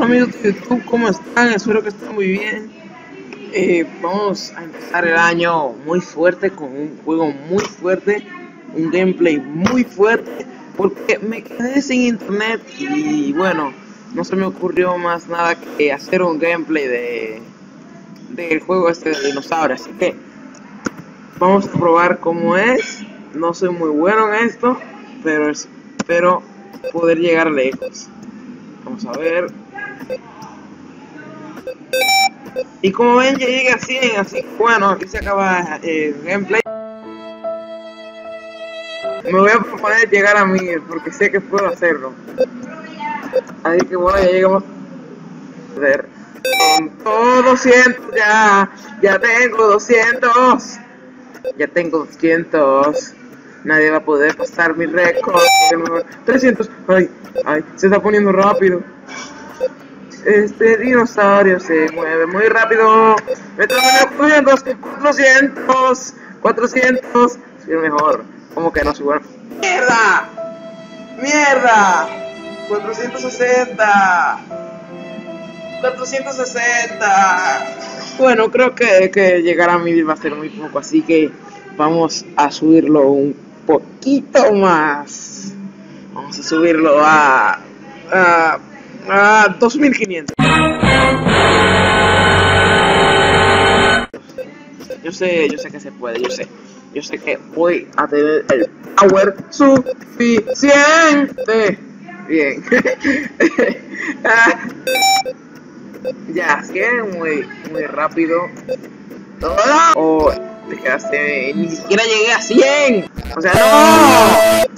Amigos de YouTube, ¿cómo están? Espero que estén muy bien. Vamos a empezar el año muy fuerte, con un juego muy fuerte, un gameplay muy fuerte, porque me quedé sin internet y bueno, no se me ocurrió más nada que hacer un gameplay del juego este de dinosaurios. Así que vamos a probar cómo es. No soy muy bueno en esto, pero espero poder llegar lejos. Vamos a ver. Y como ven, ya llegué a 100, así que bueno, aquí se acaba el gameplay. Me voy a proponer llegar a 1000 porque sé que puedo hacerlo. Así que bueno, ya llegamos a ver. Con todo 200 ya tengo 200. Ya tengo 200. Nadie va a poder pasar mi récord. 300. Ay, se está poniendo rápido. Este dinosaurio se mueve muy rápido. Me toman 800, 400, 400. Soy mejor. ¿Cómo que no soy bueno? ¡Mierda! ¡Mierda! 460. 460. Bueno, creo que llegar a 1000 va a ser muy poco, así que vamos a subirlo un poquito más. Vamos a subirlo a 2500. Yo sé que se puede, yo sé que voy a tener el power suficiente. Bien. Ya, es que muy rápido. Oh, te quedaste, ni siquiera llegué a 100. O sea, no.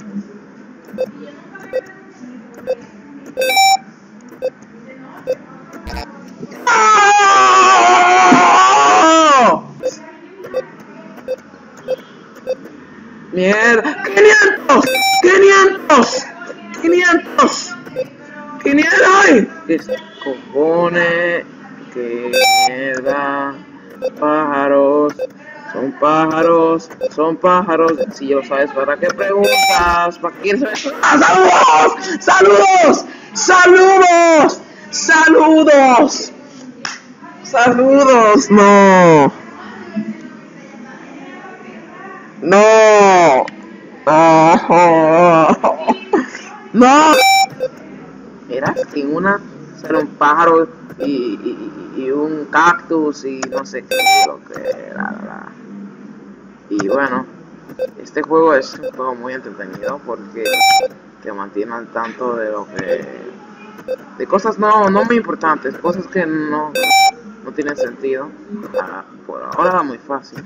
Mierda, 500, ay, descojones, que mierda, son pájaros, si ya lo sabes, ¿para qué preguntas? ¿Para quién se me... ¡Ah, saludos! No. No. Era que en una era un pájaro y un cactus y no sé qué lo que era. Y bueno, este juego es un juego muy entretenido porque te mantiene al tanto de lo que cosas no muy importantes, cosas que no tienen sentido. Por ahora va muy fácil,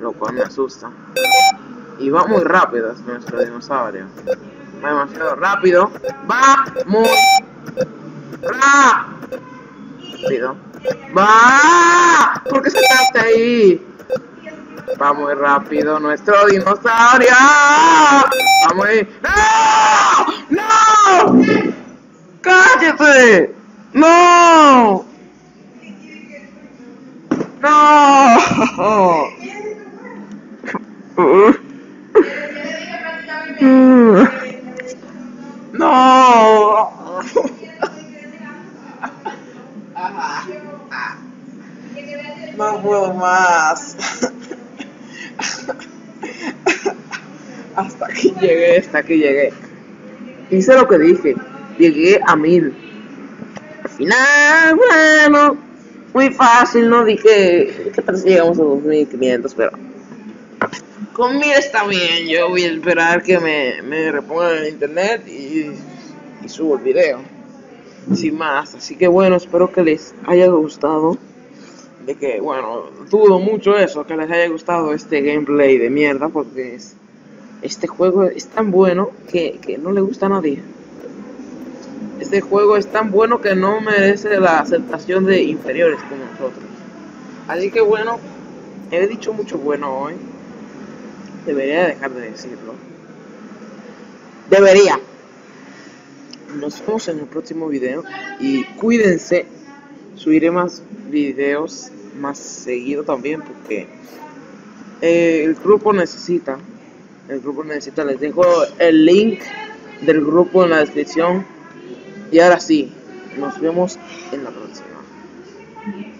lo cual me asusta. Y va muy rápido nuestro dinosaurio. Va demasiado rápido. Va muy rápido. ¿Por qué saltaste ahí? Va muy rápido nuestro dinosaurio. Va muy... ¡No! ¡No! ¡Cállate! ¡No! ¡No! No. No puedo más. Hasta aquí llegué. Hice lo que dije. Llegué a 1000. Al final, bueno, muy fácil, no dije que tal si llegamos a 2500, pero con 1000 está bien. Yo voy a esperar que me repongan el internet y subo el video. Sin más. Así que bueno, espero que les haya gustado. De que, bueno, dudo mucho eso, que les haya gustado este gameplay de mierda. Porque este juego es tan bueno que no le gusta a nadie. Este juego es tan bueno que no merece la aceptación de inferiores como nosotros. Así que bueno, he dicho mucho bueno hoy. Debería dejar de decirlo. Debería. Nos vemos en el próximo video. Y cuídense. Subiré más videos más seguido también. Porque el grupo necesita. Les dejo el link del grupo en la descripción. Y ahora sí, nos vemos en la próxima.